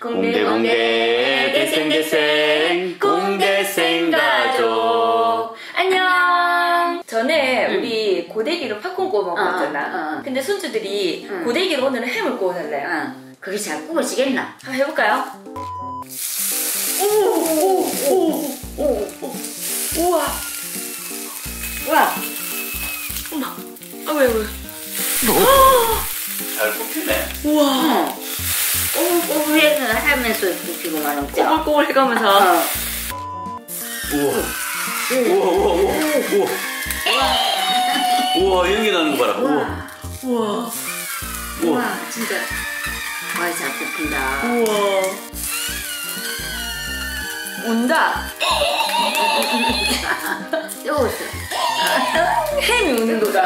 공대 대생 공대생 가족. 안녕. 전에 우리 고데기로 팝콘 구워 먹었잖아. 근데 손주들이 고데기로 오늘은 햄을 구워달래요. 그게 잘 구워지겠나? 한번 해볼까요? 오오오오오오 우와 우와. 엄마 아왜왜 잘 뽑히네. 우와. 꼬불꼬불해서 하면서 뽑히고 마는 거. 꼬불꼬불 해가면서. 우와. 우와 우와 우와 우와. 우와 연기 나는 거 봐라. 우와. 우와. 우와 진짜. 와 잘 뽑힌다. 우와. 운다. 햄이 우는 거다.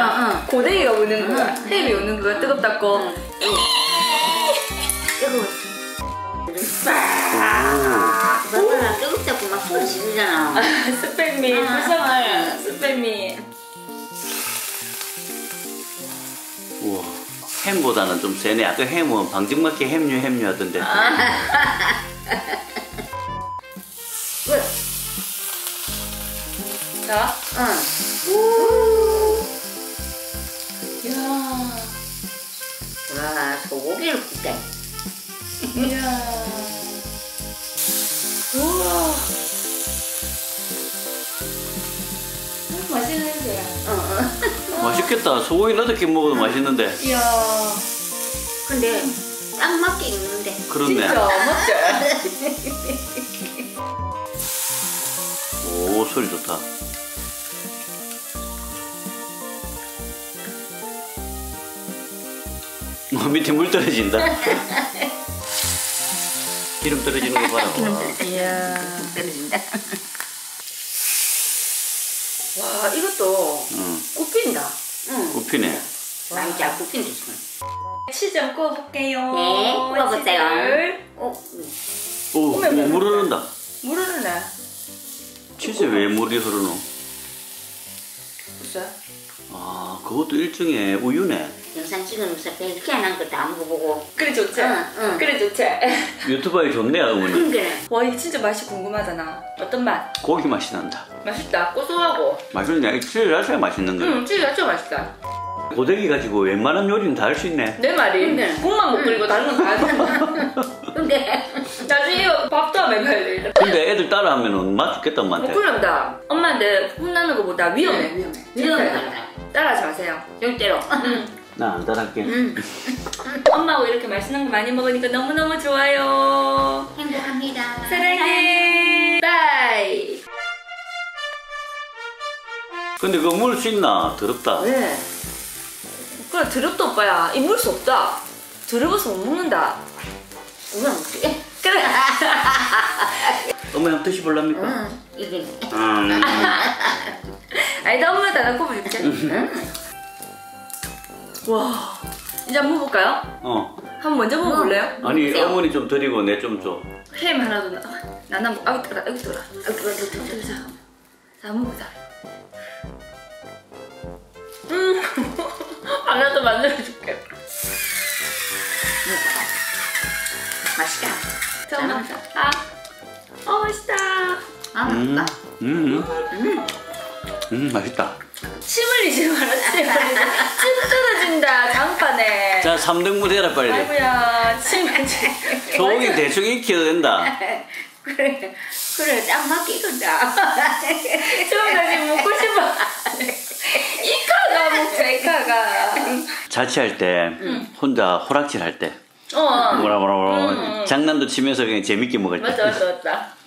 고데기가 우는 거야. 햄이 우는 거야. 뜨겁다고. 뜨거워. 막 뜨겁다고 막 소리 지르잖아. 스팸미 불쌍해. 스팸미. 우와. 햄보다는 좀 세네. 아까 햄은 방정맞게 햄류 하던데. 자, 응. 이야. 와, 소고기를 굽다. 이야. 우와. 맛있는데. 어. 맛있겠다. 소고기 나도 이렇게 먹어도 맛있는데. 이야. 근데 딱 맞게 익는데. 그렇네. 진짜 맞죠? 오, 소리 좋다. 밑에 물 떨어진다. 기름 떨어지는 거 봐라. 이야, 떨어진다. 와, 이것도 굽힌다. 응. 굽히네. 많이 잘 굽힌다. 치즈 좀 구워볼게요. 네, 구워보세요. 오, 물 흐른다. 물 흐르네. 치즈 왜 물이 흐르노? 글쎄. 아, 그것도 일종의 우유네. 영상 찍으면서 이렇게 하는 것도 안 보고. 그래 좋지. 응. 그래 좋지. 유튜버에 좋네 어머니. 그래. 와 이거 진짜 맛이 궁금하잖아. 어떤 맛? 고기 맛이 난다. 맛있다. 고소하고. 맛있네. 치즈 자체가 맛있는 거야. 응, 치즈 자체가 맛있다. 고데기 가지고 웬만한 요리는 다 할 수 있네. 내 말이. 국만 못 끓이고 다른 건 다 하잖아. 근데 나중에 밥도 안 해봐야 돼. 근데 애들 따라하면 맛 죽겠다 엄마한테. 못 그런다. 엄마한테 혼나는 거보다 위험해. 네, 위험해. 따라하지 마세요. 절대로. 나 안 따라할게. 엄마하고 이렇게 맛있는 거 많이 먹으니까 너무너무 좋아요. 행복합니다. 사랑해. 바이. 근데 그거 물 수 있나? 더럽다. 네. 그래 더럽다 오빠야. 이 물 수 없다. 더러워서 못 먹는다. 엄마 먹게. 그래. 엄마 형 드셔볼랍니까? 응. 이게. 아니 나 엄마한테 안 갖고 볼게. 와. 이제 한번 먹어볼까요? 어. 한번 먼저 먹어볼래요? 아니 응. 어머니 좀 드리고 내 좀 줘. 햄 하나 더. 나나 먹. 아우 뜨거라. 아우 뜨거라. 아우 뜨거라. 자 먹어보자. 하나 더 만들어줄게. 맛있다. 잘 먹었다. 아, 맛있다. 아, 맛있다. 맛있다. 침 흘리지 말아. 침 떨어진다. 장판에. 자, 3등분 해라 빨리. 아이고야, 침 흘리지. 소고기 대충 익혀도 된다. 그래, 그래, 딱 맞게 익은다. 소고기까지 먹고 싶어. 이카가 먹자, 이카가. 자취할 때, 혼자 호락질 할 때. 뭐라 장난도 치면서 그냥 재밌게 먹을 때. 맞다, 맞다, 맞다.